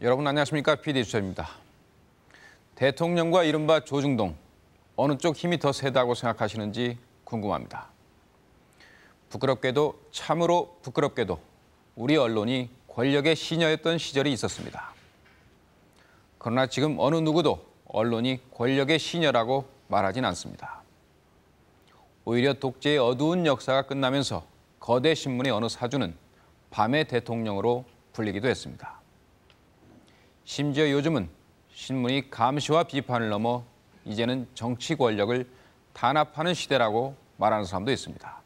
여러분 안녕하십니까? PD수첩입니다. 대통령과 이른바 조중동, 어느 쪽 힘이 더 세다고 생각하시는지 궁금합니다. 부끄럽게도, 참으로 부끄럽게도 우리 언론이 권력의 시녀였던 시절이 있었습니다. 그러나 지금 어느 누구도 언론이 권력의 시녀라고 말하진 않습니다. 오히려 독재의 어두운 역사가 끝나면서 거대 신문의 어느 사주는 밤의 대통령으로 불리기도 했습니다. 심지어 요즘은 신문이 감시와 비판을 넘어 이제는 정치 권력을 단합하는 시대라고 말하는 사람도 있습니다.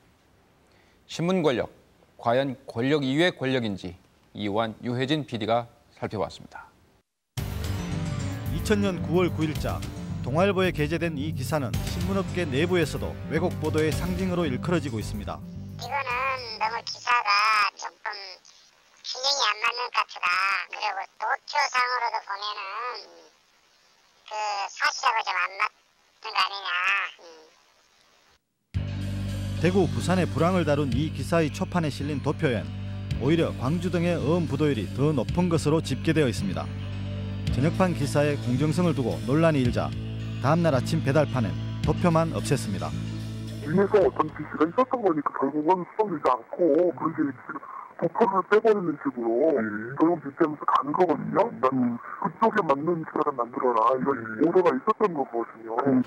신문 권력, 과연 권력 이외의 권력인지 이완, 유혜진 PD가 살펴봤습니다. 2000년 9월 9일자 동아일보에 게재된 이 기사는 신문업계 내부에서도 왜곡 보도의 상징으로 일컬어지고 있습니다. 이거는 너무 기사가 조금 균형이 안 맞는 것 같다. 그리고 도쿄상으로도 보면은 그 사실하고 좀 안 맞는 거 아니냐. 대구, 부산의 불황을 다룬 이 기사의 초판에 실린 도표엔 오히려 광주 등의 어음 부도율이 더 높은 것으로 집계되어 있습니다. 저녁판 기사에 공정성을 두고 논란이 일자 다음 날 아침 배달판엔 도표만 없앴습니다. 위에서 어떤 지시가 있었던 거니까 결국은 수정되지 않고 그런 게 도표를 빼버리는 식으로 결국 집행하면서 가는 거거든요. 그쪽에 맞는 기사를 만들어라 이런 오더가 있었던 거거든요.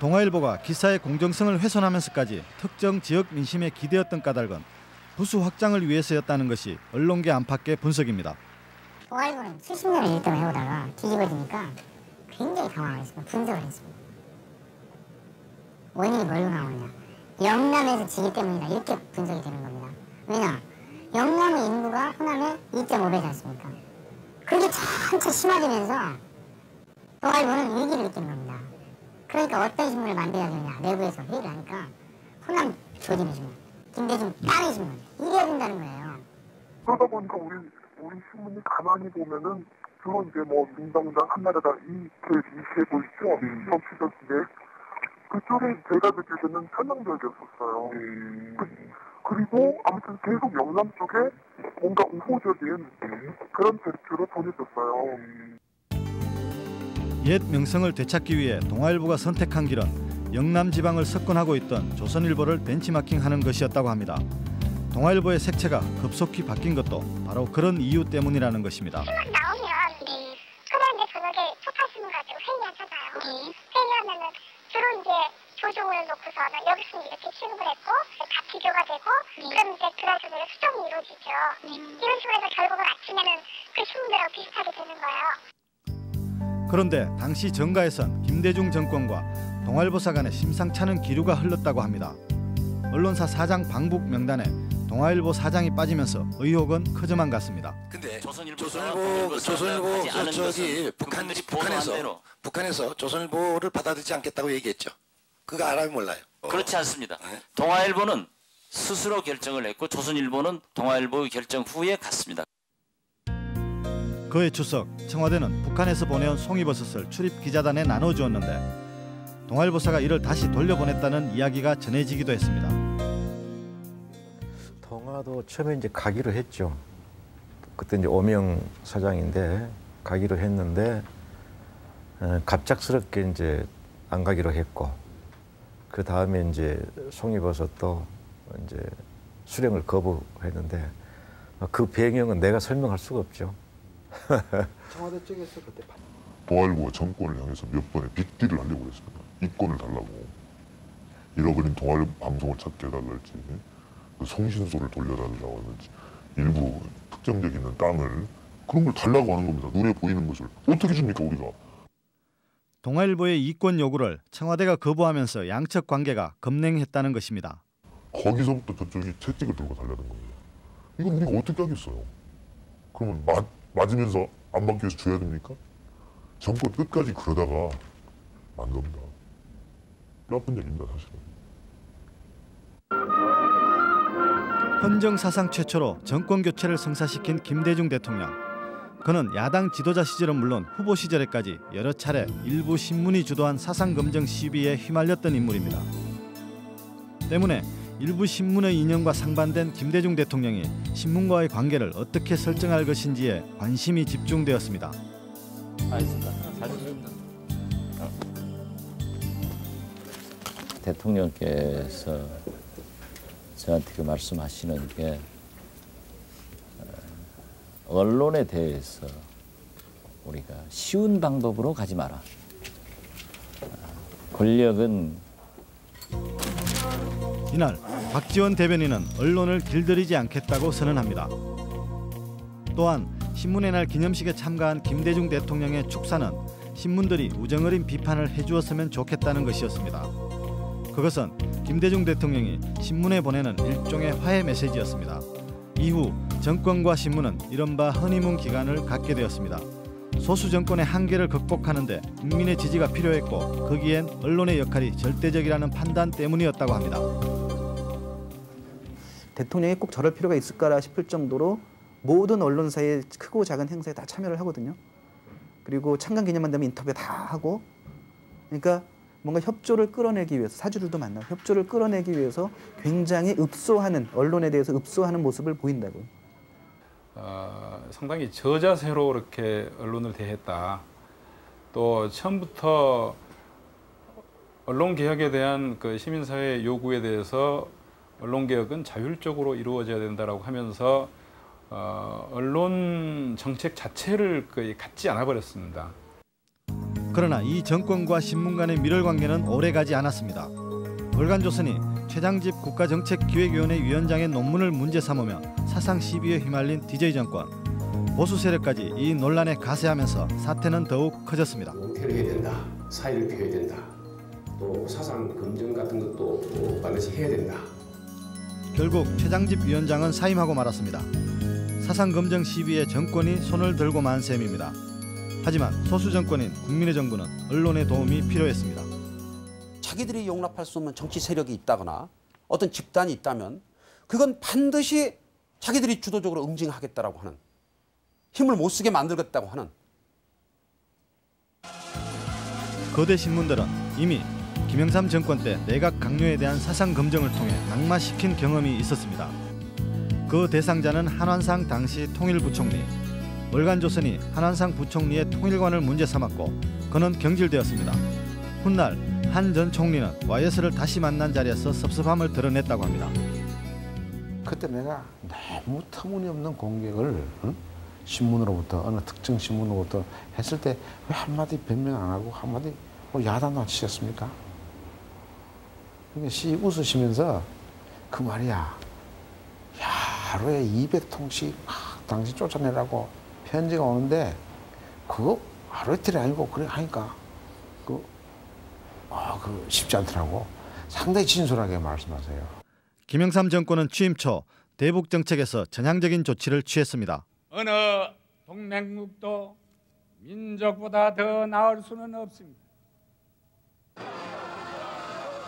동아일보가 기사의 공정성을 훼손하면서까지 특정 지역 민심에 기대었던 까닭은 부수 확장을 위해서였다는 것이 언론계 안팎의 분석입니다. 동아일보는 70년을 일등 해오다가 뒤집어지니까 굉장히 당황했습니다. 분석을 했습니다. 원인이 뭘로 나오냐. 영남에서 지기 때문이다. 이렇게 분석이 되는 겁니다. 왜냐? 영남의 인구가 호남의 2.5배지 않습니까? 그게 점차 심화되면서 동아일보는 위기를 느끼는 겁니다. 그러니까 어떤 신문을 만들어야 되냐. 내부에서 회의를 하니까 호남 조진의 신문, 김대중 딸의 신문. 이래야 된다는 거예요. 그러다 보니까 우리 신문이 가만히 보면은 주로 이제 민정당, 한나라당 이렇게 이슈에 보이죠. 정치적 기획 그쪽에 제가 느낄 때는 편향적이었었어요. 그리고 아무튼 계속 영남 쪽에 뭔가 우호적인 그런 대표로 보내졌어요. 옛 명성을 되찾기 위해 동아일보가 선택한 길은 영남 지방을 석권하고 있던 조선일보를 벤치마킹하는 것이었다고 합니다. 동아일보의 색채가 급속히 바뀐 것도 바로 그런 이유 때문이라는 것입니다. 신문 나오면 그런데 저녁에 초판 신문 가지고 회의하잖아요. 회의하면은 주로 이제 조종을 놓고서는 여기서 이렇게 취급을 했고 다 비교가 되고 그럼 이제 그날 저녁에 수정이 이루어지죠. 이런 식으로 해서 결국은 아침에는 그 신문들하고 비슷하게 되는 거예요. 그런데 당시 정가에선 김대중 정권과 동아일보사 간의 심상찮은 기류가 흘렀다고 합니다. 언론사 사장 방북 명단에 동아일보 사장이 빠지면서 의혹은 커져만 갔습니다. 근데 조선일보 저기 북한에서 조선일보를 받아들이지 않겠다고 얘기했죠. 그거 알아요, 몰라요? 그렇지 않습니다. 네? 동아일보는 스스로 결정을 했고 조선일보는 동아일보의 결정 후에 갔습니다. 그해 추석 청와대는 북한에서 보내온 송이버섯을 출입 기자단에 나눠 주었는데 동아일보사가 이를 다시 돌려보냈다는 이야기가 전해지기도 했습니다. 동아도 처음에 이제 가기로 했죠. 그때 이제 오명 사장인데 가기로 했는데 갑작스럽게 이제 안 가기로 했고 그 다음에 이제 송이버섯도 이제 수령을 거부했는데 그 배경은 내가 설명할 수가 없죠. 청와대 쪽에서 그때 동아일보가 정권을 향해서 몇 번의 빅딜을 하려고 그랬습니다. 이권을 달라고, 잃어버린 동아일보 방송을 찾게 해달랄지, 송신소를 돌려달라고 하는지, 일부 특정적 있는 땅을 그런 걸 달라고 하는 겁니다. 눈에 보이는 것을 어떻게 줍니까 우리가? 동아일보의 이권 요구를 청와대가 거부하면서 양측 관계가 급냉했다는 것입니다. 거기서부터 저쪽이 채찍을 들고 달라는 겁니다. 이건 우리가 어떻게 하겠어요? 그러면 맞으면서 안 받기 위해서 줘야 됩니까? 정권 끝까지 그러다가 안 겁니다. 나쁜 얘기입니다, 사실은. 헌정 사상 최초로 정권 교체를 성사시킨 김대중 대통령. 그는 야당 지도자 시절은 물론 후보 시절에까지 여러 차례 일부 신문이 주도한 사상 검증 시비에 휘말렸던 인물입니다. 때문에 일부 신문의 이념과 상반된 김대중 대통령이 신문과의 관계를 어떻게 설정할 것인지에 관심이 집중되었습니다. 알겠습니다. 잘 들었습니다. 대통령께서 저한테 그 말씀하시는 게 언론에 대해서 우리가 쉬운 방법으로 가지 마라. 권력은 이날 박지원 대변인은 언론을 길들이지 않겠다고 선언합니다. 또한 신문의 날 기념식에 참가한 김대중 대통령의 축사는 신문들이 우정어린 비판을 해주었으면 좋겠다는 것이었습니다. 그것은 김대중 대통령이 신문에 보내는 일종의 화해 메시지였습니다. 이후 정권과 신문은 이른바 허니문 기간을 갖게 되었습니다. 소수 정권의 한계를 극복하는데 국민의 지지가 필요했고 거기엔 언론의 역할이 절대적이라는 판단 때문이었다고 합니다. 대통령이 꼭 저럴 필요가 있을까라 싶을 정도로 모든 언론사의 크고 작은 행사에 다 참여를 하거든요. 그리고 창간 기념만 되면 인터뷰 다 하고, 그러니까 뭔가 협조를 끌어내기 위해서 사주들도 만나고 협조를 끌어내기 위해서 굉장히 읍소하는, 언론에 대해서 읍소하는 모습을 보인다고요. 상당히 저자세로 이렇게 언론을 대했다. 또 처음부터 언론개혁에 대한 그 시민사회의 요구에 대해서 언론개혁은 자율적으로 이루어져야 된다라고 하면서 언론 정책 자체를 거의 갖지 않아 버렸습니다. 그러나 이 정권과 신문 간의 밀월 관계는 오래가지 않았습니다. 월간조선이 최장집 국가정책기획위원회 위원장의 논문을 문제 삼으며 사상 시비에 휘말린 DJ 정권. 보수 세력까지 이 논란에 가세하면서 사태는 더욱 커졌습니다. 은퇴를 해야 된다. 사의를 표해야 된다. 또 사상 검증 같은 것도 반드시 해야 된다. 결국 최장집 위원장은 사임하고 말았습니다. 사상 검증 시비에 정권이 손을 들고 만 셈입니다. 하지만 소수 정권인 국민의 정부는 언론의 도움이 필요했습니다. 자기들이 용납할 수 없는 정치 세력이 있다거나 어떤 집단이 있다면 그건 반드시 자기들이 주도적으로 응징하겠다라고 하는, 힘을 못 쓰게 만들겠다고 하는. 거대 신문들은 이미 김영삼 정권 때 내각 강요에 대한 사상 검증을 통해 낙마시킨 경험이 있었습니다. 그 대상자는 한완상 당시 통일부총리. 월간조선이 한완상 부총리의 통일관을 문제 삼았고 그는 경질되었습니다. 훗날 한 전 총리는 YS를 다시 만난 자리에서 섭섭함을 드러냈다고 합니다. 그때 내가 너무 터무니없는 공격을 신문으로부터, 어느 특정 신문으로부터 했을 때 왜 한마디 변명 안 하고 한마디 야단도 안 치셨습니까? 그러니까 씨 웃으시면서 그 말이야, 야, 하루에 200통씩 당신 쫓아내라고 편지가 오는데 그거 하루 이틀이 아니고 그래 하니까 그 쉽지 않더라고. 상당히 진솔하게 말씀하세요. 김영삼 정권은 취임 초 대북 정책에서 전향적인 조치를 취했습니다. 어느 동맹국도 민족보다 더 나을 수는 없습니다.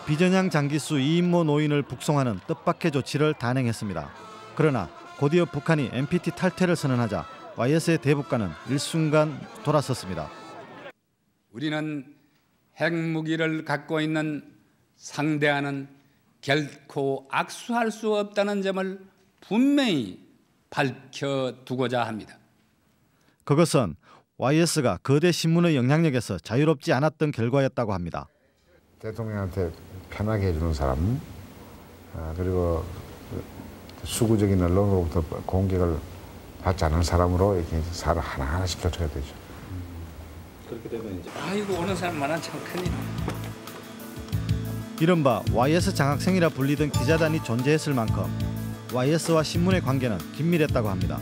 비전향 장기수 이인모 노인을 북송하는 뜻밖의 조치를 단행했습니다. 그러나 곧이어 북한이 NPT 탈퇴를 선언하자 YS의 대북가는 일순간 돌아섰습니다. 우리는 핵무기를 갖고 있는 상대하는 결코 악수할 수 없다는 점을 분명히 밝혀두고자 합니다. 그것은 YS가 거대 신문의 영향력에서 자유롭지 않았던 결과였다고 합니다. 대통령한테 편하게 해주는 사람, 그리고 수구적인 언론으로부터 공격을 받지 않은 사람으로 이렇게 사를 하나하나씩 쫓아야 되죠. 그렇게 되면 이제 아이고 오는 사람만은 참 큰일. 이른바 YS 장학생이라 불리던 기자단이 존재했을 만큼 YS와 신문의 관계는 긴밀했다고 합니다.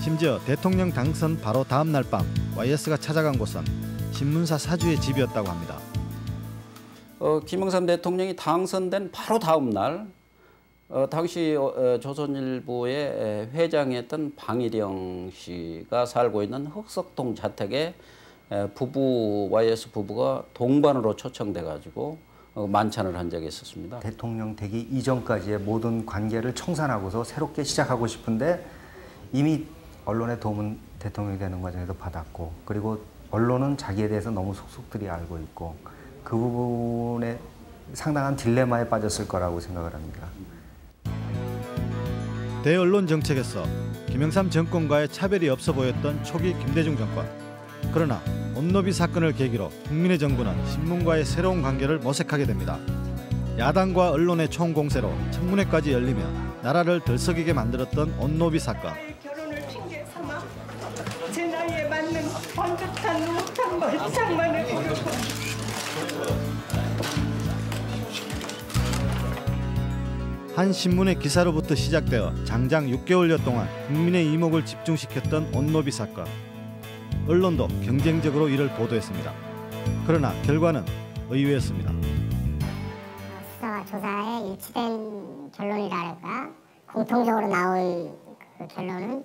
심지어 대통령 당선 바로 다음 날 밤 YS가 찾아간 곳은 신문사 사주의 집이었다고 합니다. 김영삼 대통령이 당선된 바로 다음 날 당시 조선일보의 회장이었던 방일영 씨가 살고 있는 흑석동 자택에 부부, YS 부부가 동반으로 초청돼가지고 만찬을 한 적이 있었습니다. 대통령 되기 이전까지의 모든 관계를 청산하고서 새롭게 시작하고 싶은데 이미 언론의 도움은 대통령이 되는 과정에서 받았고, 그리고 언론은 자기에 대해서 너무 속속들이 알고 있고 그 부분에 상당한 딜레마에 빠졌을 거라고 생각을 합니다. 대언론 정책에서 김영삼 정권과의 차별이 없어 보였던 초기 김대중 정권. 그러나 온노비 사건을 계기로 국민의 정부는 신문과의 새로운 관계를 모색하게 됩니다. 야당과 언론의 총공세로 청문회까지 열리며 나라를 들썩이게 만들었던 온노비 사건. 결혼을 핑계 삼아 제 나이에 맞는 번듯한 노릇한 멀쩡만을 고르고. 한 신문의 기사로부터 시작되어 장장 6개월여 동안 국민의 이목을 집중시켰던 온노비 사건. 언론도 경쟁적으로 이를 보도했습니다. 그러나 결과는 의외였습니다. 조사에 일치된 결론이랄까 공통적으로 나온 그 결론은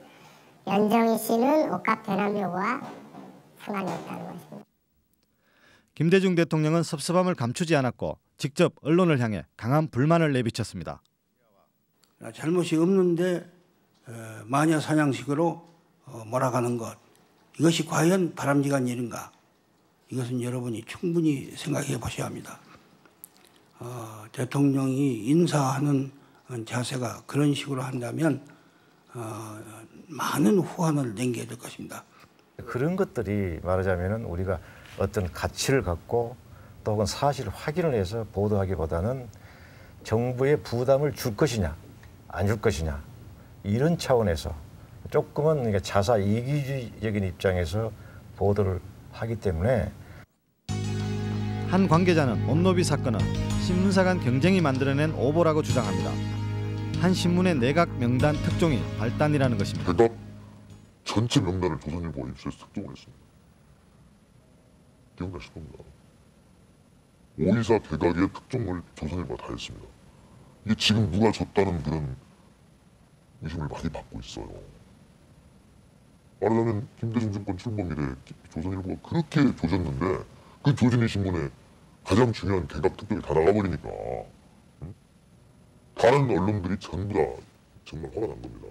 연정희 씨는 옷값 대남 요구와 상관이 없다는 것입니다. 김대중 대통령은 섭섭함을 감추지 않았고 직접 언론을 향해 강한 불만을 내비쳤습니다. 잘못이 없는데 마녀 사냥식으로 몰아가는 것, 이것이 과연 바람직한 일인가? 이것은 여러분이 충분히 생각해 보셔야 합니다. 대통령이 인사하는 자세가 그런 식으로 한다면 많은 후환을 남겨야 될 것입니다. 그런 것들이 말하자면 우리가 어떤 가치를 갖고 또 혹은 사실을 확인을 해서 보도하기보다는 정부에 부담을 줄 것이냐 안 줄 것이냐 이런 차원에서 조금은 자사 이기주의적인 입장에서 보도를 하기 때문에 한 관계자는 온노비 사건은 신문사 간 경쟁이 만들어낸 오보라고 주장합니다. 한 신문의 내각 명단 특종이 발단이라는 것입니다. 내각 전체 명단을 조선일보가 입수해서 특종을 했습니다. 기억나실 겁니다. 5.24 대각의 특종을 조선일보가 다 했습니다. 이게 지금 누가 졌다는 그런 의심을 많이 받고 있어요. 말하자면 김대중 정권 출범 이래 조선일보가 그렇게 조졌는데 그 조진희 신문에 가장 중요한 개각 특종이 다 나가버리니까 다른 언론들이 전부 다 정말 화가 난 겁니다.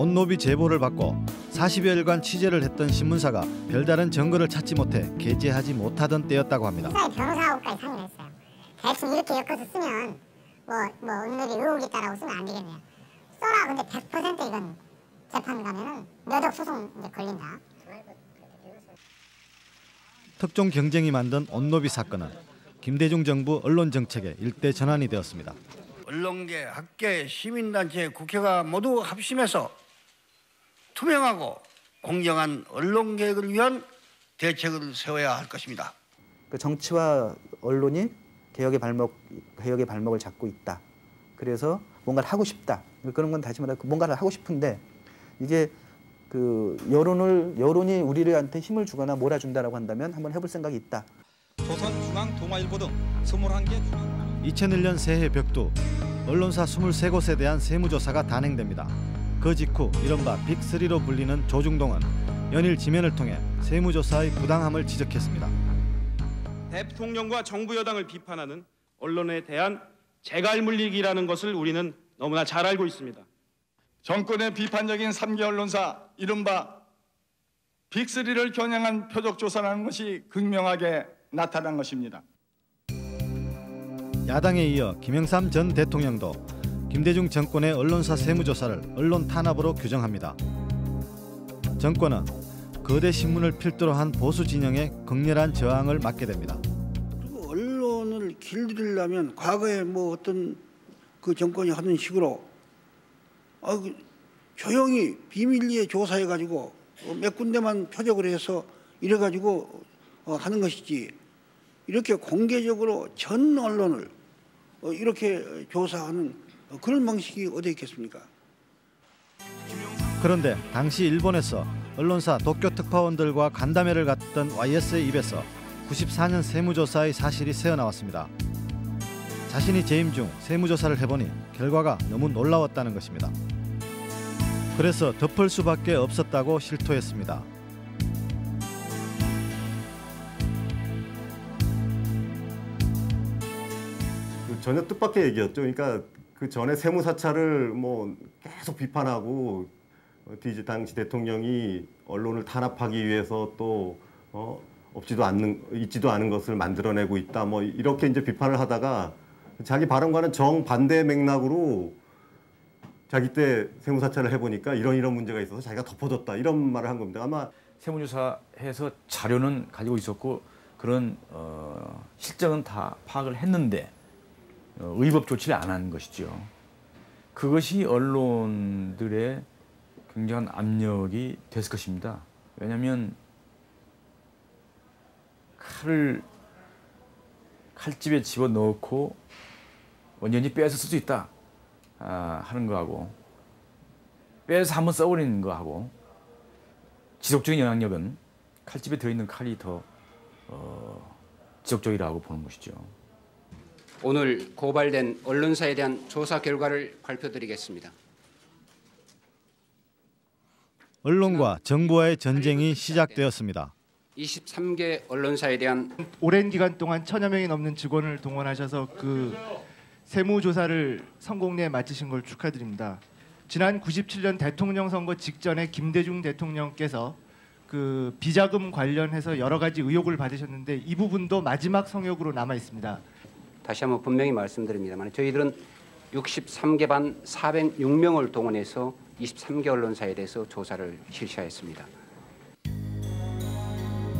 온노비 제보를 받고 40여일간 취재를 했던 신문사가 별다른 증거를 찾지 못해 게재하지 못하던 때였다고 합니다. 회사의 변호사하고까지 상의를 했어요. 대충 이렇게 엮어서 쓰면 온노비 의혹이 있다라고 쓰면 안 되겠네요. 써라. 근데 100% 이건 재판 가면은 몇억 소송 이제 걸린다. 특종 경쟁이 만든 온노비 사건은 김대중 정부 언론 정책의 일대 전환이 되었습니다. 언론계, 학계, 시민단체, 국회가 모두 합심해서 투명하고 공정한 언론 개혁을 위한 대책을 세워야 할 것입니다. 그 정치와 언론이 개혁의 발목을 잡고 있다. 그래서 뭔가를 하고 싶다. 그런 건 다시 말해 뭔가를 하고 싶은데 이게 그 여론이 우리한테 힘을 주거나 몰아준다라고 한다면 한번 해볼 생각이 있다. 조선, 중앙, 동아일보 등 21개 2001년 새해 벽두 언론사 23곳에 대한 세무조사가 단행됩니다. 그 직후 이른바 빅3로 불리는 조중동은 연일 지면을 통해 세무조사의 부당함을 지적했습니다. 대통령과 정부 여당을 비판하는 언론에 대한 재갈 물리기라는 것을 우리는 너무나 잘 알고 있습니다. 정권의 비판적인 3개 언론사 이른바 빅3를 겨냥한 표적조사라는 것이 극명하게 나타난 것입니다. 야당에 이어 김영삼 전 대통령도 김대중 정권의 언론사 세무조사를 언론 탄압으로 규정합니다. 정권은 거대 신문을 필두로 한 보수 진영의 격렬한 저항을 맞게 됩니다. 그리고 언론을 길들이려면 과거에 어떤 그 정권이 하던 식으로 조용히 비밀리에 조사해가지고 몇 군데만 표적을 해서 이래가지고 하는 것이지, 이렇게 공개적으로 전 언론을 이렇게 조사하는 그런 방식이 어디 있겠습니까? 그런데 당시 일본에서 언론사 도쿄 특파원들과 간담회를 갔던 YS의 입에서 94년 세무조사의 사실이 새어나왔습니다. 자신이 재임 중 세무조사를 해보니 결과가 너무 놀라웠다는 것입니다. 그래서 덮을 수밖에 없었다고 실토했습니다. 전혀 뜻밖의 얘기였죠. 그러니까 그 전에 세무사찰을 계속 비판하고 당시 대통령이 언론을 탄압하기 위해서 또 있지도 않은 것을 만들어내고 있다. 뭐 이렇게 이제 비판을 하다가 자기 발언과는 정반대의 맥락으로 자기 때 세무사찰을 해보니까 이런 문제가 있어서 자기가 덮어줬다. 이런 말을 한 겁니다. 아마 세무조사해서 자료는 가지고 있었고 그런 실정은 다 파악을 했는데 의법 조치를 안 한 것이죠. 그것이 언론들의 굉장한 압력이 됐을 것입니다. 왜냐하면 칼집에 집어넣고 완전히 빼서 쓸 수 있다 하는 거하고 빼서 한번 써버리는 거하고 지속적인 영향력은 칼집에 들어있는 칼이 더 지속적이라고 보는 것이죠. 오늘 고발된 언론사에 대한 조사 결과를 발표드리겠습니다. 언론과 정부와의 전쟁이 시작되었습니다. 23개 언론사에 대한 오랜 기간 동안 1000여 명이 넘는 직원을 동원하셔서 그 세무조사를 성공리에 마치신 걸 축하드립니다. 지난 97년 대통령 선거 직전에 김대중 대통령께서 그 비자금 관련해서 여러 가지 의혹을 받으셨는데 이 부분도 마지막 성역으로 남아 있습니다. 다시 한번 분명히 말씀드립니다만 저희들은 63개 반 406명을 동원해서 23개 언론사에 대해서 조사를 실시하였습니다.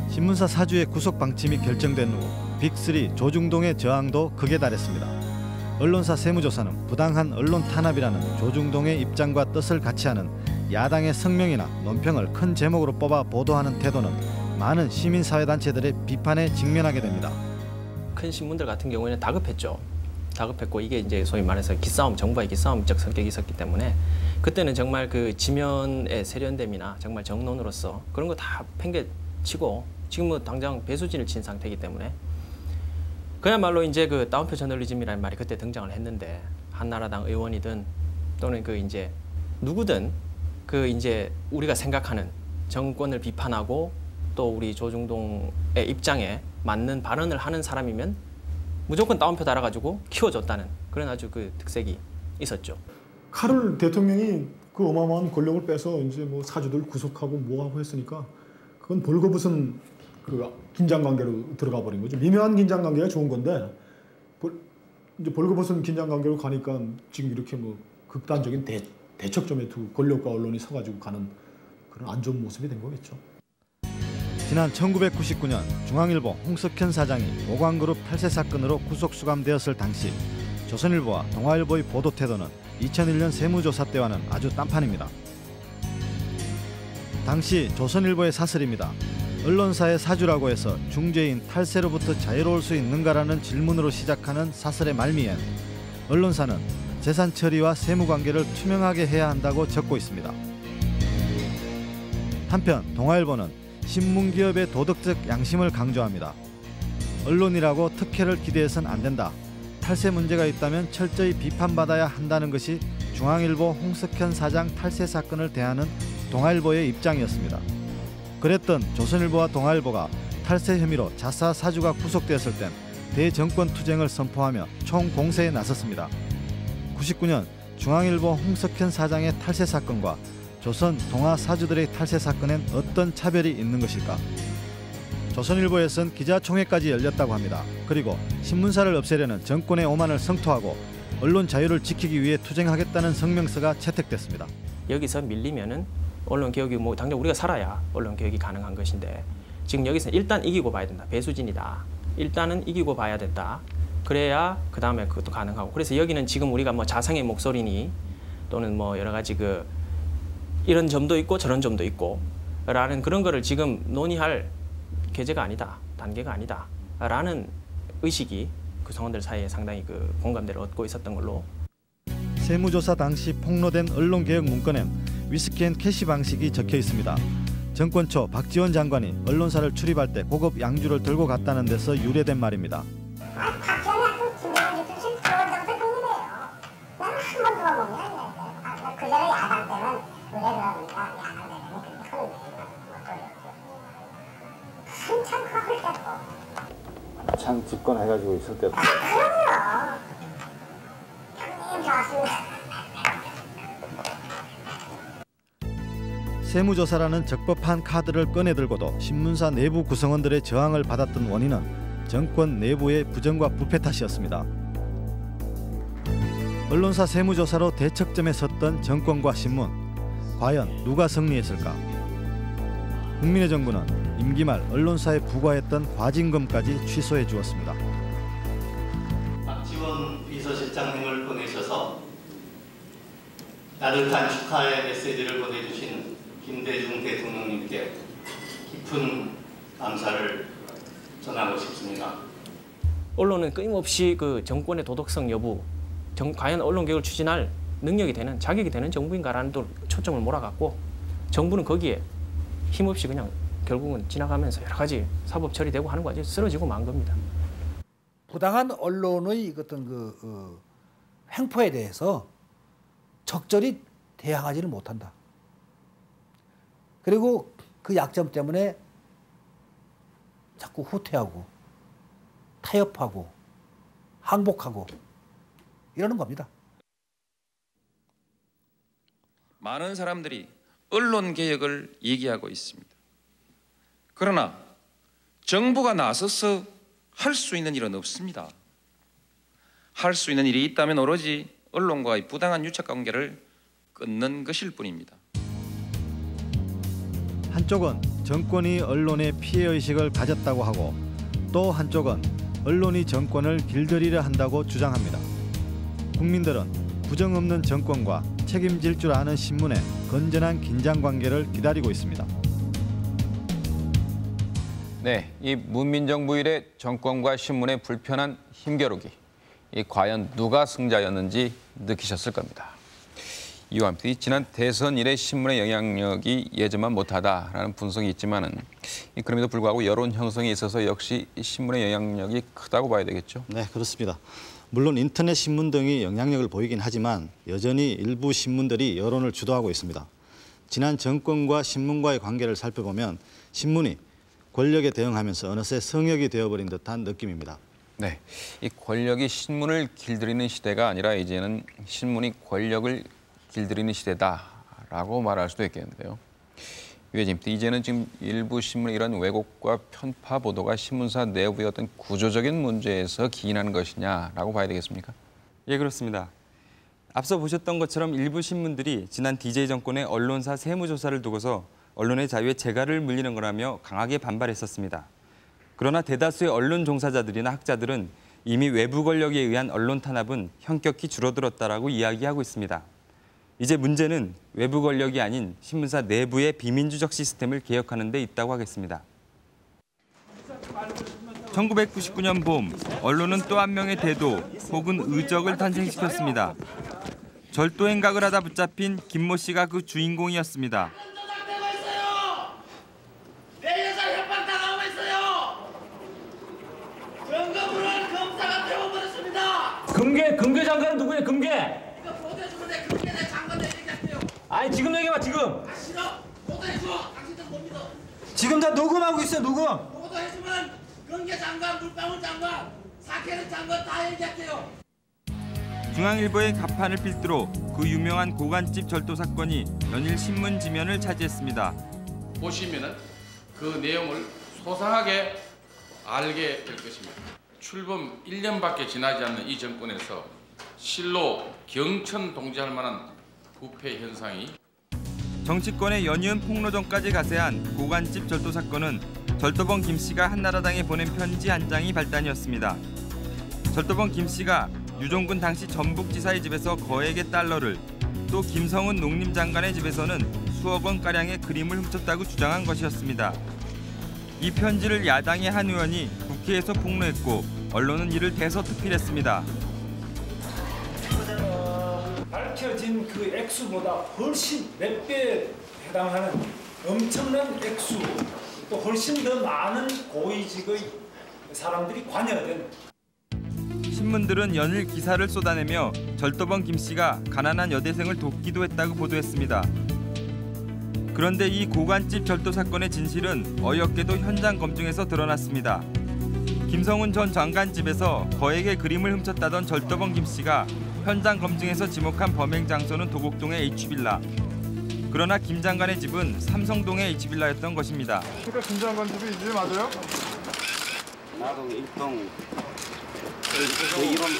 신문사 사주의 구속 방침이 결정된 후 빅3 조중동의 저항도 극에 달했습니다. 언론사 세무조사는 부당한 언론 탄압이라는 조중동의 입장과 뜻을 같이하는 야당의 성명이나 논평을 큰 제목으로 뽑아 보도하는 태도는 많은 시민사회단체들의 비판에 직면하게 됩니다. 큰 신문들 같은 경우에는 다급했죠. 다급했고 이게 이제 소위 말해서 기싸움, 정부의 기싸움적 성격이 있었기 때문에 그때는 정말 그 지면의 세련됨이나 정말 정론으로서 그런 거 다 팽개치고 지금은 당장 배수진을 친 상태이기 때문에 그야말로 이제 그 다운표 저널리즘이라는 말이 그때 등장을 했는데 한나라당 의원이든 또는 그 이제 누구든 그 이제 우리가 생각하는 정권을 비판하고 또 우리 조중동의 입장에 맞는 발언을 하는 사람이면 무조건 다운표 달아가지고 키워줬다는 그런 아주 그 특색이 있었죠. 카를 대통령이 그 어마어마한 권력을 빼서 이제 뭐 사주들 구속하고 뭐하고 했으니까 그건 벌거벗은 그 긴장관계로 들어가 버린 거죠. 미묘한 긴장관계가 좋은 건데 이제 벌거벗은 긴장관계로 가니까 지금 이렇게 뭐 극단적인 대척점에 두 권력과 언론이 서가지고 가는 그런 안 좋은 모습이 된 거겠죠. 지난 1999년 중앙일보 홍석현 사장이 보광그룹 탈세 사건으로 구속 수감되었을 당시 조선일보와 동아일보의 보도 태도는 2001년 세무조사 때와는 아주 딴판입니다. 당시 조선일보의 사설입니다. 언론사의 사주라고 해서 중재인 탈세로부터 자유로울 수 있는가라는 질문으로 시작하는 사설의 말미엔 언론사는 재산 처리와 세무관계를 투명하게 해야 한다고 적고 있습니다. 한편 동아일보는 신문기업의 도덕적 양심을 강조합니다. 언론이라고 특혜를 기대해선 안 된다. 탈세 문제가 있다면 철저히 비판받아야 한다는 것이 중앙일보 홍석현 사장 탈세 사건을 대하는 동아일보의 입장이었습니다. 그랬던 조선일보와 동아일보가 탈세 혐의로 자사 사주가 구속되었을 땐 대정권 투쟁을 선포하며 총공세에 나섰습니다. 99년 중앙일보 홍석현 사장의 탈세 사건과 조선 동아 사주들의 탈세 사건엔 어떤 차별이 있는 것일까? 조선일보에선 기자총회까지 열렸다고 합니다. 그리고 신문사를 없애려는 정권의 오만을 성토하고 언론 자유를 지키기 위해 투쟁하겠다는 성명서가 채택됐습니다. 여기서 밀리면은 언론 개혁이 뭐 당장 우리가 살아야 언론 개혁이 가능한 것인데 지금 여기서 일단 이기고 봐야 된다. 배수진이다. 일단은 이기고 봐야 된다. 그래야 그 다음에 그것도 가능하고. 그래서 여기는 지금 우리가 뭐 자상의 목소리니 또는 뭐 여러 가지 그 이런 점도 있고 저런 점도 있고 라는 그런 거를 지금 논의할 계제가 아니다. 단계가 아니다. 라는 의식이 구성원들 사이에 상당히 그 공감대를 얻고 있었던 걸로. 세무조사 당시 폭로된 언론개혁 문건엔 위스키앤캐시 방식이 적혀 있습니다. 정권 초 박지원 장관이 언론사를 출입할 때 고급 양주를 들고 갔다는 데서 유래된 말입니다. 참 집권해가지고 있을 때도. 아, 그럼요. 세무조사라는 적법한 카드를 꺼내들고도 신문사 내부 구성원들의 저항을 받았던 원인은 정권 내부의 부정과 부패 탓이었습니다. 언론사 세무조사로 대척점에 섰던 정권과 신문, 과연 누가 승리했을까? 국민의 정부는 임기 말 언론사에 부과했던 과징금까지 취소해 주었습니다. 박지원 비서실장님을 보내셔서 따뜻한 축하의 메시지를 보내주신 김대중 대통령님께 깊은 감사를 전하고 싶습니다. 언론은 끊임없이 그 정권의 도덕성 여부, 과연 언론개혁을 추진할 능력이 되는, 자격이 되는 정부인가라는 초점을 몰아갔고, 정부는 거기에 힘없이 그냥 결국은 지나가면서 여러 가지 사법 처리되고 하는 거 아주 쓰러지고 만 겁니다. 부당한 언론의 어떤 그 횡포에 대해서 적절히 대항하지를 못한다. 그리고 그 약점 때문에 자꾸 후퇴하고 타협하고 항복하고 이러는 겁니다. 많은 사람들이 언론개혁을 얘기하고 있습니다. 그러나 정부가 나서서 할 수 있는 일은 없습니다. 할 수 있는 일이 있다면 오로지 언론과의 부당한 유착관계를 끊는 것일 뿐입니다. 한쪽은 정권이 언론의 피해의식을 가졌다고 하고, 또 한쪽은 언론이 정권을 길들이려 한다고 주장합니다. 국민들은 부정 없는 정권과 책임질 줄 아는 신문의 건전한 긴장관계를 기다리고 있습니다. 네, 이 문민정부 이래 정권과 신문의 불편한 힘겨루기, 이 과연 누가 승자였는지 느끼셨을 겁니다. 이와 함께 지난 대선 이래 신문의 영향력이 예전만 못하다라는 분석이 있지만은, 그럼에도 불구하고 여론 형성에 있어서 역시 신문의 영향력이 크다고 봐야 되겠죠? 네, 그렇습니다. 물론 인터넷 신문 등이 영향력을 보이긴 하지만 여전히 일부 신문들이 여론을 주도하고 있습니다. 지난 정권과 신문과의 관계를 살펴보면 신문이 권력에 대응하면서 어느새 성역이 되어버린 듯한 느낌입니다. 네, 이 권력이 신문을 길들이는 시대가 아니라 이제는 신문이 권력을 길들이는 시대다라고 말할 수도 있겠는데요. 이제는 지금 일부 신문의 이런 왜곡과 편파 보도가 신문사 내부의 어떤 구조적인 문제에서 기인하는 것이냐라고 봐야 되겠습니까? 예, 그렇습니다. 앞서 보셨던 것처럼 일부 신문들이 지난 DJ 정권의 언론사 세무조사를 두고서 언론의 자유에 재갈을 물리는 거라며 강하게 반발했었습니다. 그러나 대다수의 언론 종사자들이나 학자들은 이미 외부 권력에 의한 언론 탄압은 현격히 줄어들었다라고 이야기하고 있습니다. 이제 문제는 외부 권력이 아닌 신문사 내부의 비민주적 시스템을 개혁하는 데 있다고 하겠습니다. 1999년 봄, 언론은 또 한 명의 대도 혹은 의적을 탄생시켰습니다. 절도 행각을 하다 붙잡힌 김모 씨가 그 주인공이었습니다. 금괴 장관은 누구예요? 금괴! 아니, 지금 얘기해봐, 지금. 아, 싫어. 보도해줘. 당신들 못 믿어. 지금 다 녹음하고 있어, 녹음. 보도해주면 경계 장관, 물방울 장관, 사케르 장관 다 얘기할게요. 중앙일보의 갑판을 필두로 그 유명한 고간집 절도 사건이 연일 신문 지면을 차지했습니다. 보시면은 그 내용을 소상하게 알게 될 것입니다. 출범 1년밖에 지나지 않는 이 정권에서 실로 경천 동지할 만한 부패 현상이. 정치권의 연이은 폭로전까지 가세한 고간집 절도 사건은 절도범 김 씨가 한나라당에 보낸 편지 한 장이 발단이었습니다. 절도범 김 씨가 유종근 당시 전북지사의 집에서 거액의 달러를, 또 김성훈 농림장관의 집에서는 수억 원가량의 그림을 훔쳤다고 주장한 것이었습니다. 이 편지를 야당의 한 의원이 국회에서 폭로했고, 언론은 이를 대서특필했습니다. 밝혀진 그 액수보다 훨씬 몇 배에 해당하는 엄청난 액수, 또 훨씬 더 많은 고위직의 사람들이 관여된. 신문들은 연일 기사를 쏟아내며 절도범 김 씨가 가난한 여대생을 돕기도 했다고 보도했습니다. 그런데 이 고간집 절도 사건의 진실은 어이없게도 현장 검증에서 드러났습니다. 김성훈 전 장관 집에서 거액의 그림을 훔쳤다던 절도범 김 씨가 현장 검증에서 지목한 범행 장소는 도곡동의 H빌라. 그러나 김 장관의 집은 삼성동의 이치빌라였던 것입니다. 그러니까 김 장관 집이 이 집이 맞아요? 나동 1동 이런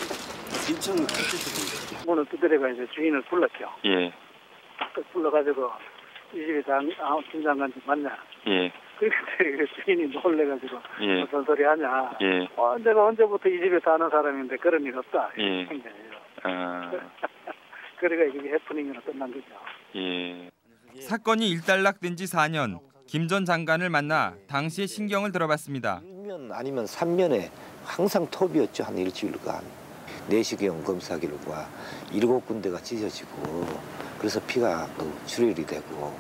인천은 어쨌든 문을 두드려가 이제 주인을 불렀죠. 예. 불러가지고 이 집이 다 김 장관 집 맞냐? 예. 그때 주인이 놀래가지고 예. 무슨 소리 하냐? 예. 내가 언제부터 이 집에 사는 사람인데 그런 일 없다. 예. 아. 그래가 이게 해프닝으로 끝난 거죠. 예. 사건이 일단락된 지 4년, 김 전 장관을 만나 당시의 신경을 들어봤습니다. 1년 아니면 3년에 항상 톱이었죠. 한 일주일간. 내시경 검사 기록과 7군데가 찢어지고 그래서 피가 출혈이 되고.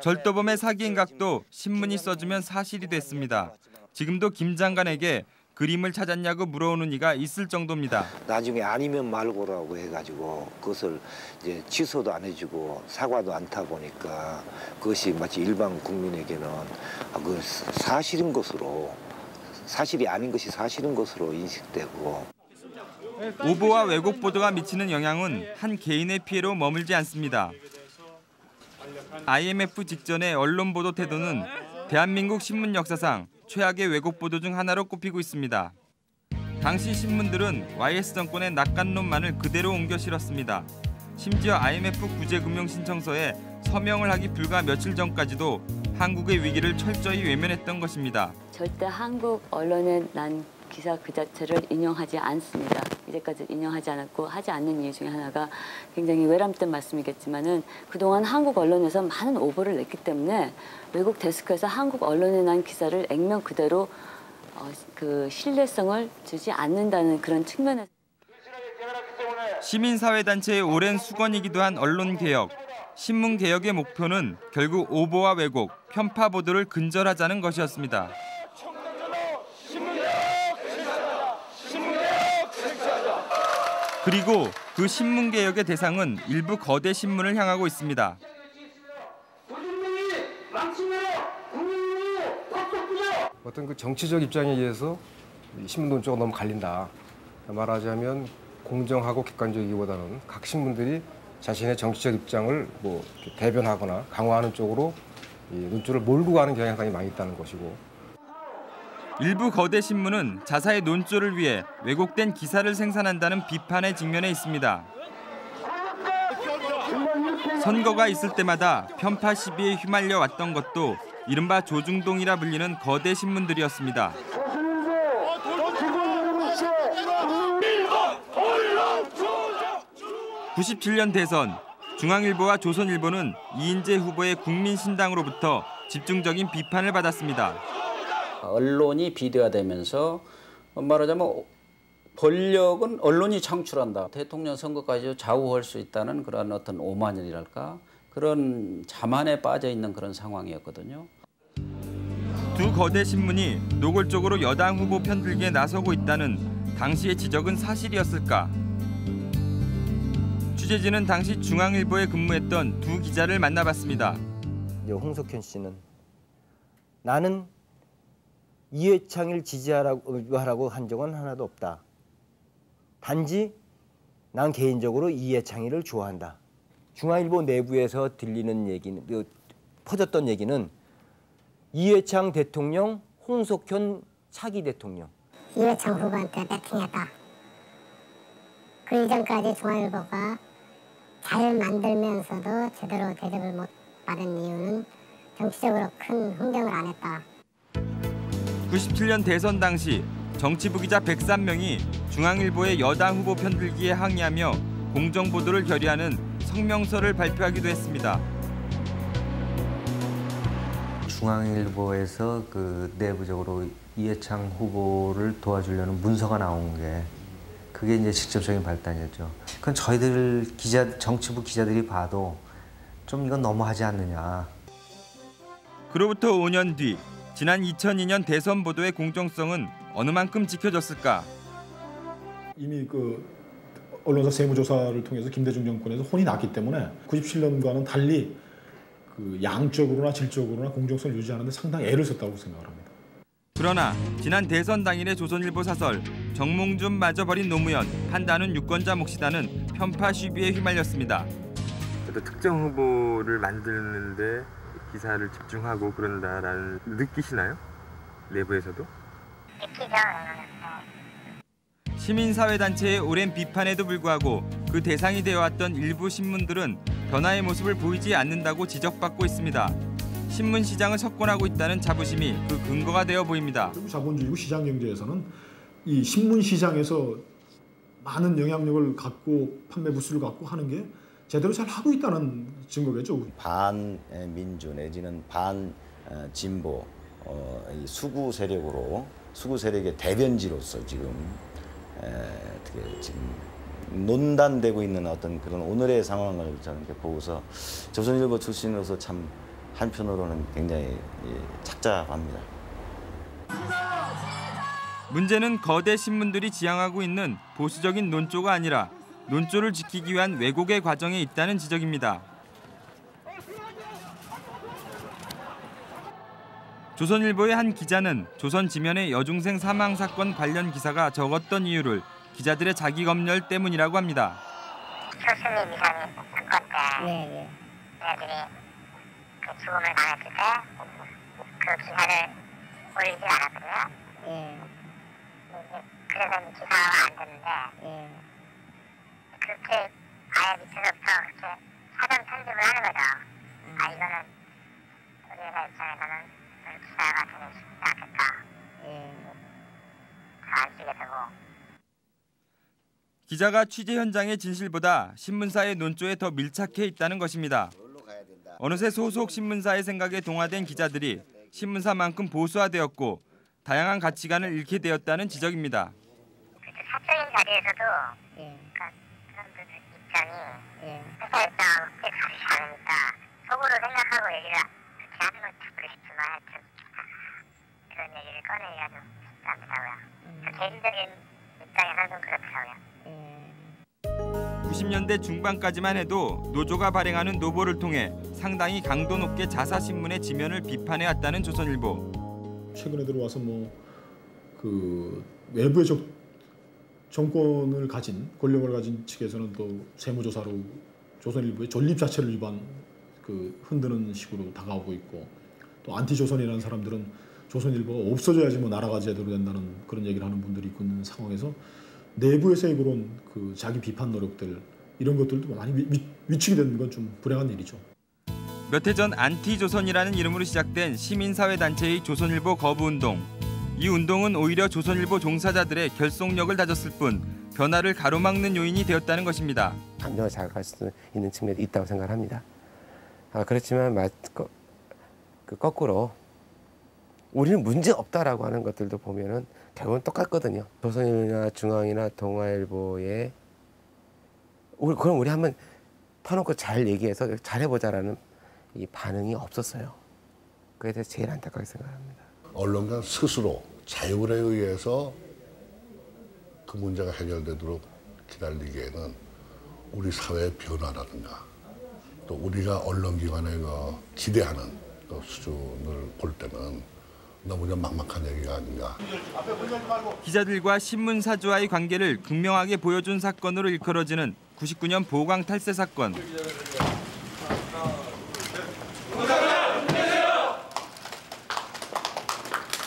절도범의 사기 행각도 신문이 써주면 사실이 됐습니다. 지금도 김 장관에게 그림을 찾았냐고 물어오는 이가 있을 정도입니다. 나중에 아니면 말고라고 해가지고 그것을 이제 취소도 안 해주고 사과도 안 타 보니까 그것이 마치 일반 국민에게는 그 사실인 것으로 사실이 아닌 것이 사실인 것으로 인식되고. 오보와 외국 보도가 미치는 영향은 한 개인의 피해로 머물지 않습니다. IMF 직전의 언론 보도 태도는 대한민국 신문 역사상 최악의 왜곡 보도 중 하나로 꼽히고 있습니다. 당시 신문들은 YS 정권의 낙관론만을 그대로 옮겨 실었습니다. 심지어 IMF 구제금융 신청서에 서명을 하기 불과 며칠 전까지도 한국의 위기를 철저히 외면했던 것입니다. 절대 한국 언론에 난 기사 그 자체를 인용하지 않습니다. 이제까지 인용하지 않았고 하지 않는 이유 중에 하나가 굉장히 외람된 말씀이겠지만은 그동안 한국 언론에서 많은 오보를 냈기 때문에 외국 데스크에서 한국 언론에 난 기사를 액면 그대로 그 신뢰성을 주지 않는다는 그런 측면에서 시민사회단체의 오랜 숙원이기도 한 언론개혁, 신문개혁의 목표는 결국 오보와 왜곡, 편파 보도를 근절하자는 것이었습니다. 그리고 그 신문개혁의 대상은 일부 거대 신문을 향하고 있습니다. 어떤 그 정치적 입장에 의해서 신문돈 쪽으로 너무 갈린다. 말하자면 공정하고 객관적이기보다는 각 신문들이 자신의 정치적 입장을 뭐 대변하거나 강화하는 쪽으로 이 눈줄을 몰고 가는 경향이 많이 있다는 것이고. 일부 거대 신문은 자사의 논조를 위해 왜곡된 기사를 생산한다는 비판에 직면해 있습니다. 선거가 있을 때마다 편파 시비에 휘말려 왔던 것도 이른바 조중동이라 불리는 거대 신문들이었습니다. (97년) 대선, 중앙일보와 조선일보는 이인재 후보의 국민신당으로부터 집중적인 비판을 받았습니다. 언론이 비대화되면서 말하자면 권력은 언론이 창출한다. 대통령 선거까지 좌우할 수 있다는 그런 어떤 오만이랄까 그런 자만에 빠져 있는 그런 상황이었거든요. 두 거대 신문이 노골적으로 여당 후보 편들기에 나서고 있다는 당시의 지적은 사실이었을까? 취재진은 당시 중앙일보에 근무했던 두 기자를 만나봤습니다. 홍석현 씨는 나는 이회창을 지지하라고 한 적은 하나도 없다. 단지 난 개인적으로 이회창이를 좋아한다. 중앙일보 내부에서 들리는 얘기는 퍼졌던 얘기는 이회창 대통령, 홍석현 차기 대통령. 이회창 후보한테 배팅했다. 그 이전까지 중앙일보가 잘 만들면서도 제대로 대접을 못 받은 이유는 정치적으로 큰 흥정을 안 했다. 97년 대선 당시 정치부 기자 103명이 중앙일보의 여당 후보 편들기에 항의하며 공정 보도를 결의하는 성명서를 발표하기도 했습니다. 중앙일보에서 그 내부적으로 이회창 후보를 도와주려는 문서가 나온 게 그게 이제 직접적인 발단이었죠. 그건 저희들 기자 정치부 기자들이 봐도 좀 이건 너무하지 않느냐. 그로부터 5년 뒤. 지난 2002년 대선 보도의 공정성은 어느 만큼 지켜졌을까? 이미 그 언론사 세무조사를 통해서 김대중 정권에서 혼이 났기 때문에 97년과는 달리 그 양적으로나 질적으로나 공정성을 유지하는 데 상당히 애를 썼다고 생각합니다. 그러나 지난 대선 당일의 조선일보 사설 정몽준 마저 버린 노무현, 한다는 유권자 몫이다는 편파 시비에 휘말렸습니다. 어떤 특정 후보를 만드는데 기사를 집중하고 그런다라는 느끼시나요? 내부에서도? 느끼죠. 시민사회단체의 오랜 비판에도 불구하고 그 대상이 되어왔던 일부 신문들은 변화의 모습을 보이지 않는다고 지적받고 있습니다. 신문 시장을 석권하고 있다는 자부심이 그 근거가 되어 보입니다. 자본주의고 시장 경제에서는 이 신문 시장에서 많은 영향력을 갖고 판매 부수를 갖고 하는 게 제대로 잘 하고 있다는 증거겠죠. 반민주 내지는 반진보 이 수구 세력으로 수구 세력의 대변지로서 지금 어떻게 지금. 논단되고 있는 어떤 그런 오늘의 상황을 저는 보고서 조선일보 출신으로서 참 한편으로는 굉장히 착잡합니다. 문제는 거대 신문들이 지향하고 있는 보수적인 논조가 아니라 논조를 지키기 위한 왜곡의 과정에 있다는 지적입니다. 조선일보의 한 기자는 조선 지면의 여중생 사망 사건 관련 기사가 적었던 이유를 기자들의 자기 검열 때문이라고 합니다. 교수님 이상이 사건 때 네. 기자들이 그 죽음을 당했을 때 그 기사를 올리지 않았거든요. 네. 그래서 기사가 안 됐는데 네. 그렇게 아예 밑에서부터 그렇게 사전 편집을 하는 거죠. 아 이거는 우리 회사 입장에서는 기사가 되게 쉽지 않겠다. 잘 안 쓰게 되고. 기자가 취재 현장의 진실보다 신문사의 논조에 더 밀착해 있다는 것입니다. 어느새 소속 신문사의 생각에 동화된 기자들이 신문사만큼 보수화되었고 다양한 가치관을 잃게 되었다는 지적입니다. 사적인 자리에서도 그러니까 사람들 입장이 회사 입장하고 그렇게 다르지 않으니까 속으로 생각하고 얘기를 그렇게 하는 건 듣고 싶지만 하여튼 그런 얘기를 꺼내기가 좀 쉽지 않더라고요. 개인적인 입장에서는 그렇더라고요. 90년대 중반까지만 해도 노조가 발행하는 노보를 통해 상당히 강도 높게 자사신문의 지면을 비판해왔다는 조선일보. 최근에 들어와서 그 외부의 정권을 가진 권력을 가진 측에서는 또 세무조사로 조선일보의 존립 자체를 위반 흔드는 식으로 다가오고 있고 또 안티조선이라는 사람들은 조선일보가 없어져야지 나라가 제대로 된다는 그런 얘기를 하는 분들이 있는 상황에서. 내부에서의 그런 자기 비판 노력들 이런 것들도 많이 위축이 되는 건 좀 불행한 일이죠. 몇 해 전 안티조선이라는 이름으로 시작된 시민사회단체의 조선일보 거부운동. 이 운동은 오히려 조선일보 종사자들의 결속력을 다졌을 뿐 변화를 가로막는 요인이 되었다는 것입니다. 감정을 자극할 수 있는 측면이 있다고 생각합니다. 그렇지만 거꾸로 우리는 문제없다라고 하는 것들도 보면은 결국은 똑같거든요. 조선일보나 중앙이나 동아일보에 그럼 우리 한번 터놓고 잘 얘기해서 잘해보자라는 이 반응이 없었어요. 그에 대해서 제일 안타깝게 생각합니다. 언론가 스스로 자율에 의해서 그 문제가 해결되도록 기다리기에는 우리 사회의 변화라든가 또 우리가 언론기관에 기대하는 그 수준을 볼 때는 너무 좀 막막한 얘기가 아닌가. 기자들과 신문사주와의 관계를 극명하게 보여준 사건으로 일컬어지는 99년 보강 탈세 사건.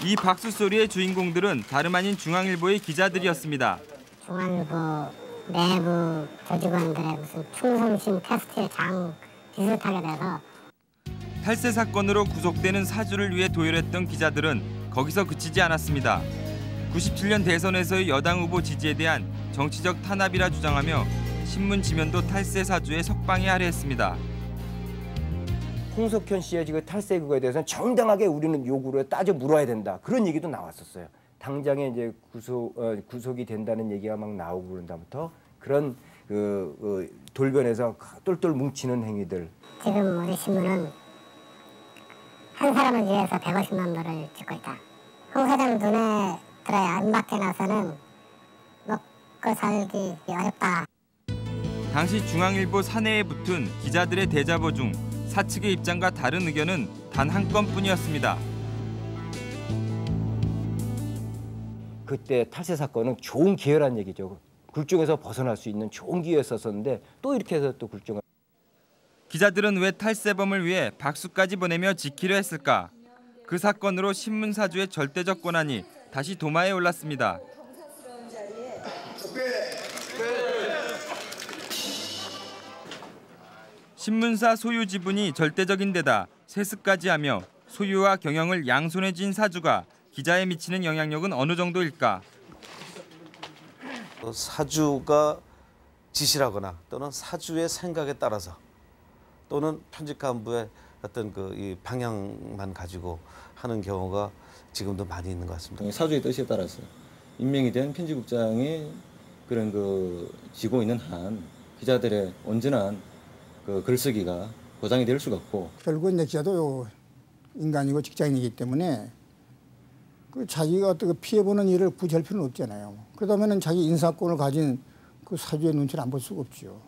이 박수 소리의 주인공들은 다름 아닌 중앙일보의 기자들이었습니다. 중앙일보 내부 조직원들의 무슨 충성심 테스트의 장 비슷하게 돼서. 탈세 사건으로 구속되는 사주를 위해 도열했던 기자들은 거기서 그치지 않았습니다. 97년 대선에서의 여당 후보 지지에 대한 정치적 탄압이라 주장하며 신문 지면도 탈세 사주의 석방에 아뢰했습니다. 홍석현 씨의 지금 탈세 그거에 대해서는 정당하게 우리는 요구를 따져 물어야 된다. 그런 얘기도 나왔었어요. 당장에 이제 구속이 된다는 얘기가 막 나오고 그런 다음부터 그런 돌변에서 똘똘 뭉치는 행위들. 지금 우리 신문은. 한 사람을 위해서 150만 불을 찍고 있다. 홍 사장 눈에 들어야 안 밖에 나서는 먹고 살기 어렵다. 당시 중앙일보 사내에 붙은 기자들의 대자보 중 사측의 입장과 다른 의견은 단 한 건뿐이었습니다. 그때 탈세 사건은 좋은 기회란 얘기죠. 굴종에서 벗어날 수 있는 좋은 기회였었는데 또 이렇게 해서 또 굴종을. 기자들은 왜 탈세범을 위해 박수까지 보내며 지키려 했을까? 그 사건으로 신문사주의 절대적 권한이 다시 도마에 올랐습니다. 신문사 소유 지분이 절대적인 데다 세습까지 하며 소유와 경영을 양손에 쥔 사주가 기자에 미치는 영향력은 어느 정도일까? 사주가 지시라거나 또는 사주의 생각에 따라서 또는 편집 간부의 어떤 그 방향만 가지고 하는 경우가 지금도 많이 있는 것 같습니다. 사주의 뜻에 따라서 임명이 된 편집국장이 그런 그 지고 있는 한 기자들의 온전한 그 글쓰기가 보장이 될 수가 없고, 결국은 이제 기자도 인간이고 직장인이기 때문에 그 자기가 어떻게 피해보는 일을 굳이 할 필요는 없잖아요. 그러다면은 자기 인사권을 가진 그 사주의 눈치를 안 볼 수가 없죠.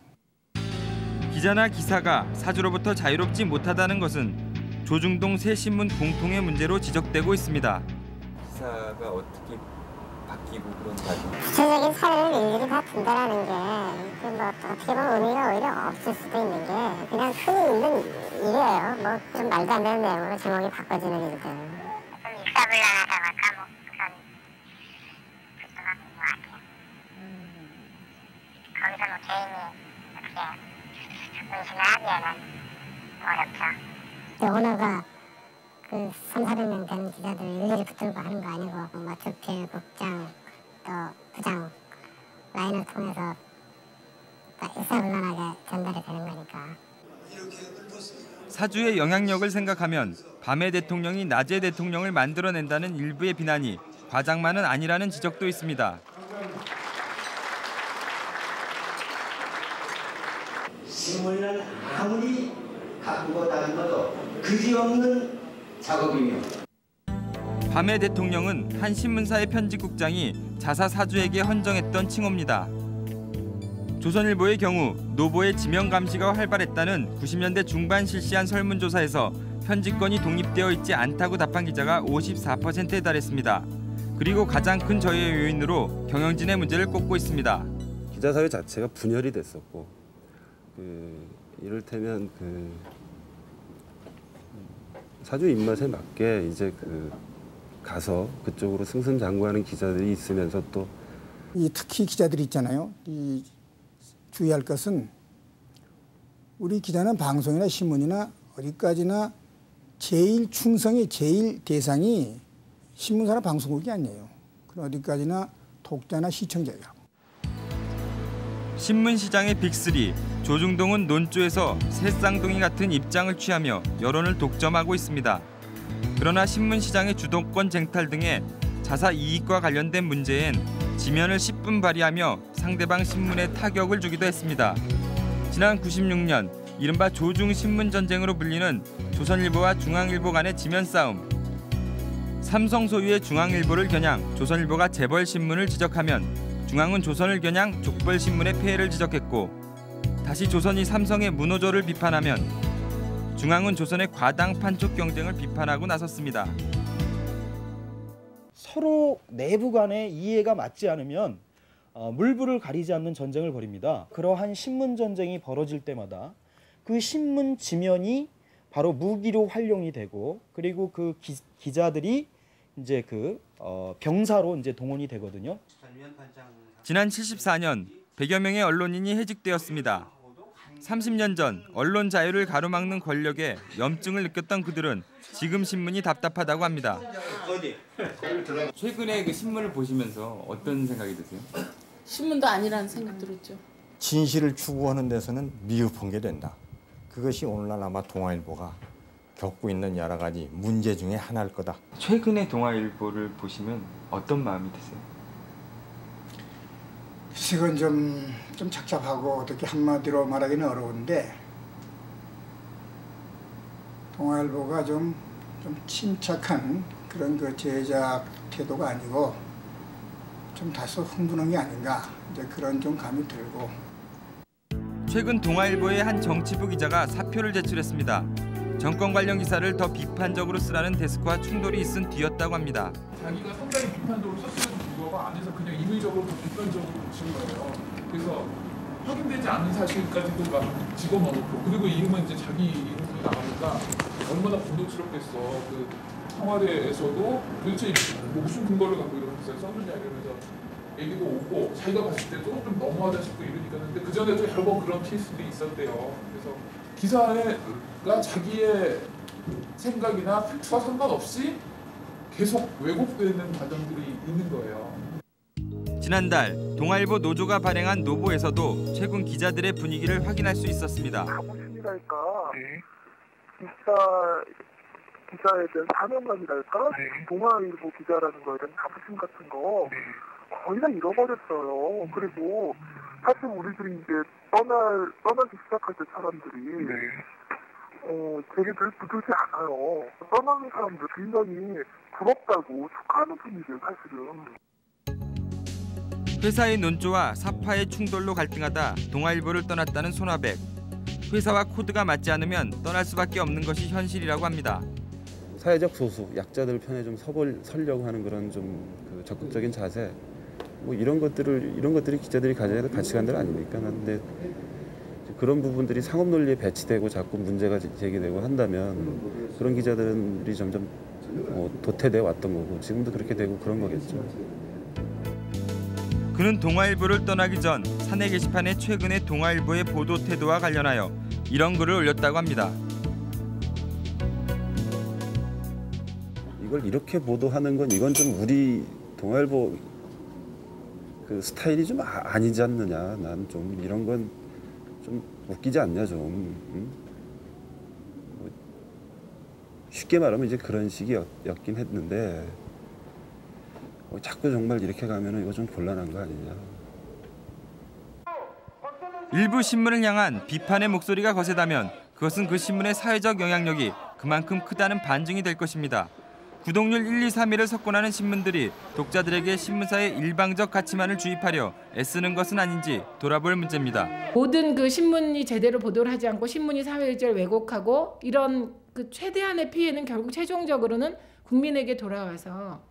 기자나 기사가 사주로부터 자유롭지 못하다는 것은 조중동 새신문 공통의 문제로 지적되고 있습니다. 기사가 어떻게 바뀌고 그런 구체적인 사유를 일일이 다 분별하는 게 뭐 어떻게 보면 의미가 오히려 없을 수도 있는 게 그냥 흔히 있는 일이에요. 뭐 좀 말도 안 되는 내용으로 제목이 바꿔지는 일들. 좀 일사불란하다가 까먹고 그런 같은 것 같아요. 거기서 뭐 개인이 어떻게 의심을 하기에는 어렵죠. 오너가 그 3~400명 되는 기자들 일일이 붙들고 하는 거 아니고 뭐 주필, 국장, 또 부장 라인을 통해서 일사불란하게 전달이 되는 거니까. 사주의 영향력을 생각하면 밤의 대통령이 낮의 대통령을 만들어낸다는 일부의 비난이 과장만은 아니라는 지적도 있습니다. 신문이란 아무리 가꾸고 다른 것도 그지없는 작업이며. 밤의 대통령은 한 신문사의 편집국장이 자사 사주에게 헌정했던 칭호입니다. 조선일보의 경우 노보의 지명 감시가 활발했다는 90년대 중반 실시한 설문조사에서 편집권이 독립되어 있지 않다고 답한 기자가 54%에 달했습니다. 그리고 가장 큰 저해의 요인으로 경영진의 문제를 꼽고 있습니다. 기자 사회 자체가 분열이 됐었고, 이를테면 사주 입맛에 맞게 이제 가서 그쪽으로 승승장구하는 기자들이 있으면서 또 특히 기자들이 있잖아요. 주의할 것은 우리 기자는 방송이나 신문이나 어디까지나 제일 충성의 제일 대상이 신문사나 방송국이 아니에요. 그럼 어디까지나 독자나 시청자예요. 신문 시장의 빅3, 조중동은 논조에서 새 쌍둥이 같은 입장을 취하며 여론을 독점하고 있습니다. 그러나 신문 시장의 주도권 쟁탈 등의 자사 이익과 관련된 문제엔 지면을 10분 발휘하며 상대방 신문에 타격을 주기도 했습니다. 지난 96년 이른바 조중 신문 전쟁으로 불리는 조선일보와 중앙일보 간의 지면 싸움. 삼성 소유의 중앙일보를 겨냥 조선일보가 재벌 신문을 지적하면 중앙은 조선을 겨냥 족벌 신문의 폐해를 지적했고, 다시 조선이 삼성의 문호조를 비판하면 중앙은 조선의 과당 판촉 경쟁을 비판하고 나섰습니다. 서로 내부 간의 이해가 맞지 않으면 물불을 가리지 않는 전쟁을 벌입니다. 그러한 신문 전쟁이 벌어질 때마다 그 신문 지면이 바로 무기로 활용이 되고, 그리고 그 기자들이 이제 병사로 이제 동원이 되거든요. 지난 74년 100여 명의 언론인이 해직되었습니다. 30년 전 언론 자유를 가로막는 권력에 염증을 느꼈던 그들은 지금 신문이 답답하다고 합니다. 최근에 그 신문을 보시면서 어떤 생각이 드세요? 신문도 아니라는 생각 들었죠. 진실을 추구하는 데서는 미흡한 게 된다. 그것이 오늘날 아마 동아일보가 겪고 있는 여러 가지 문제 중에 하나일 거다. 최근에 동아일보를 보시면 어떤 마음이 드세요? 지금 좀 착잡하고 어떻게 한마디로 말하기는 어려운데, 동아일보가 좀 침착한 그런 그 제작 태도가 아니고 좀 다소 흥분한 게 아닌가, 이제 그런 좀 감이 들고. 최근 동아일보의 한 정치부 기자가 사표를 제출했습니다. 정권 관련 기사를 더 비판적으로 쓰라는 데스크와 충돌이 있은 뒤였다고 합니다. 자기가 상당히 비판적으로 썼으면 안에서 그냥 인위적으로 비판적으로 붙인 거예요. 그래서 확인되지 않은 사실까지도 막 집어넣고, 그리고 이름은 이제 자기 이름이 나가니까 얼마나 분노스럽겠어. 그 청와대에서도 도대체 무슨 근거를 갖고 이런 기사를 썼느냐 이러면서 얘기도 오고, 자기가 봤을 때도 좀 너무하다 싶고 이러니까. 근데 그 전에도 여러 번 그런 케이스들이 있었대요. 그래서 기사가 자기의 생각이나 팩트와 상관없이 계속 왜곡되는 과정들이 있는 거예요. 지난달 동아일보 노조가 발행한 노보에서도 최근 기자들의 분위기를 확인할 수 있었습니다. 무슨이랄까, 기자에 대한 사명감이랄까, 동아일보 기자라는 거에 대한 자부심 같은 거 거의 다 잃어버렸어요. 그리고 사실 우리들이 이제 떠나기 시작할 때 사람들이 되게 별 부들지 않아요. 떠나는 사람들 굉장히 부럽다고 축하하는 분위기예요, 사실은. 회사의 논조와 사파의 충돌로 갈등하다 동아일보를 떠났다는 손아백. 회사와 코드가 맞지 않으면 떠날 수밖에 없는 것이 현실이라고 합니다. 사회적 소수, 약자들 편에 좀 서려고 하는 그런 좀 그 적극적인 자세, 뭐 이런 것들이 기자들이 가져야 될 가치관들 아닙니까? 그런데 그런 부분들이 상업 논리에 배치되고 자꾸 문제가 제기되고 한다면 그런 기자들이 점점 도태돼 왔던 거고 지금도 그렇게 되고 그런 거겠죠. 그는 동아일보를 떠나기 전 사내 게시판에 최근의 동아일보의 보도 태도와 관련하여 이런 글을 올렸다고 합니다. 이걸 이렇게 보도하는 건 이건 좀 우리 동아일보 그 스타일이 좀 아니지 않느냐. 난 좀 이런 건 좀 웃기지 않냐 좀. 응? 뭐 쉽게 말하면 이제 그런 식이었긴 했는데. 자꾸 정말 이렇게 가면은 이거 좀 곤란한 거 아니냐. 일부 신문을 향한 비판의 목소리가 거세다면 그것은 그 신문의 사회적 영향력이 그만큼 크다는 반증이 될 것입니다. 구독률 1, 2, 3위를 석권하는 신문들이 독자들에게 신문사의 일방적 가치만을 주입하려 애쓰는 것은 아닌지 돌아볼 문제입니다. 모든 그 신문이 제대로 보도를 하지 않고 신문이 사회의지를 왜곡하고 이런 그 최대한의 피해는 결국 최종적으로는 국민에게 돌아와서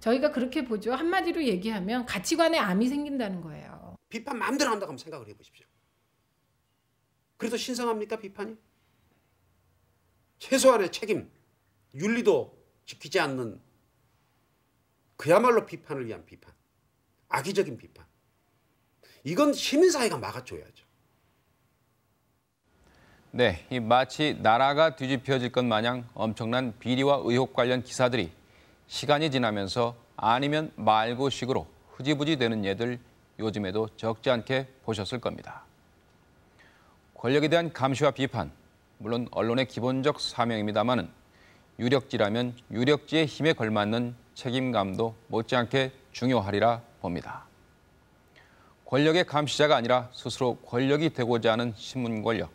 저희가 그렇게 보죠. 한마디로 얘기하면 가치관에 암이 생긴다는 거예요. 비판 마음대로 한다고 한번 생각을 해보십시오. 그래서 신성합니까, 비판이? 최소한의 책임, 윤리도 지키지 않는 그야말로 비판을 위한 비판, 악의적인 비판. 이건 시민사회가 막아줘야죠. 네, 이 마치 나라가 뒤집혀질 것 마냥 엄청난 비리와 의혹 관련 기사들이 시간이 지나면서 아니면 말고 식으로 흐지부지 되는 예들 요즘에도 적지 않게 보셨을 겁니다. 권력에 대한 감시와 비판, 물론 언론의 기본적 사명입니다마는 유력지라면 유력지의 힘에 걸맞는 책임감도 못지않게 중요하리라 봅니다. 권력의 감시자가 아니라 스스로 권력이 되고자 하는 신문 권력,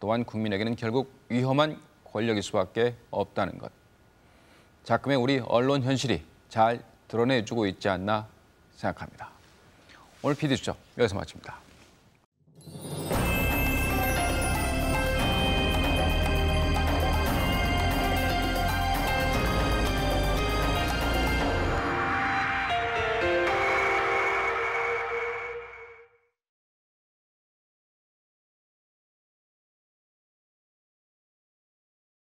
또한 국민에게는 결국 위험한 권력일 수밖에 없다는 것. 작금의 우리 언론 현실이 잘 드러내주고 있지 않나 생각합니다. 오늘 PD수첩 여기서 마칩니다.